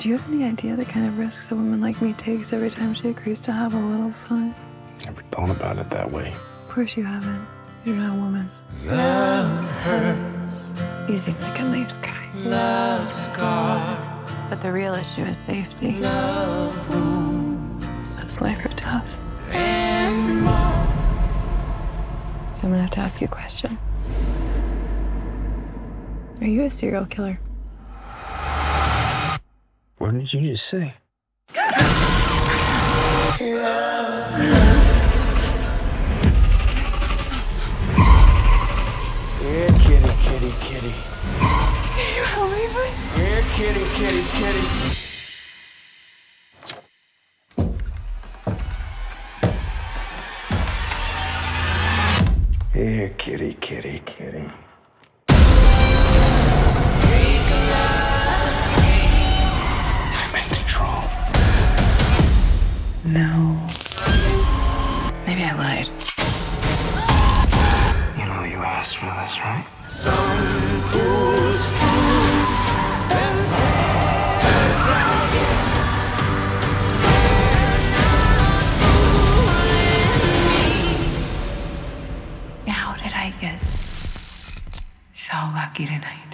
Do you have any idea the kind of risks a woman like me takes every time she agrees to have a little fun? Never thought about it that way. Of course you haven't. You're not a woman. Love hurts. You seem like a nice guy. Love scars. But the real issue is safety. Love wounds. That's life are tough. So I'm gonna have to ask you a question. Are you a serial killer? What did you just say? Here, kitty, kitty, kitty. Can you believe it? Here, kitty, kitty, kitty. Here, kitty, kitty, kitty. I'm in control. No. Maybe I lied. You know you asked for this, right? Some fools and say, how did I get so lucky tonight?